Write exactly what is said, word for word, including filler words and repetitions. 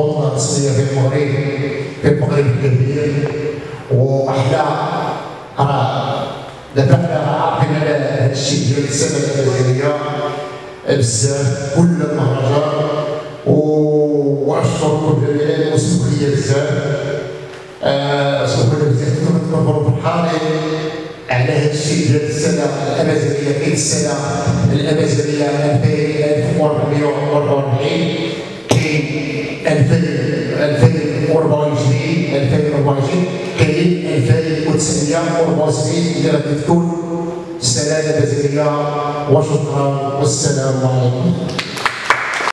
مطلة مصرية في المغرب في المغرب الكبير وأحلى راه دابا عارفين على هذا الشيء ديال السمكة الجزائرية بزاف كل المهرجان وأشكر الجميع المسؤولية بزاف مسؤولية بزاف كنتنفروا فرحانين على هذا الشيء ديال السنة الأمازيغية كاين السنة الأمازيغية ألفين وأربعة وأربعين ألفين وأربعة وعشرين كاين ألفين وتسعمائة وأربعة وسبعين إلى غادي تكون السلالة الجزائرية وشكرا والسلام عليكم.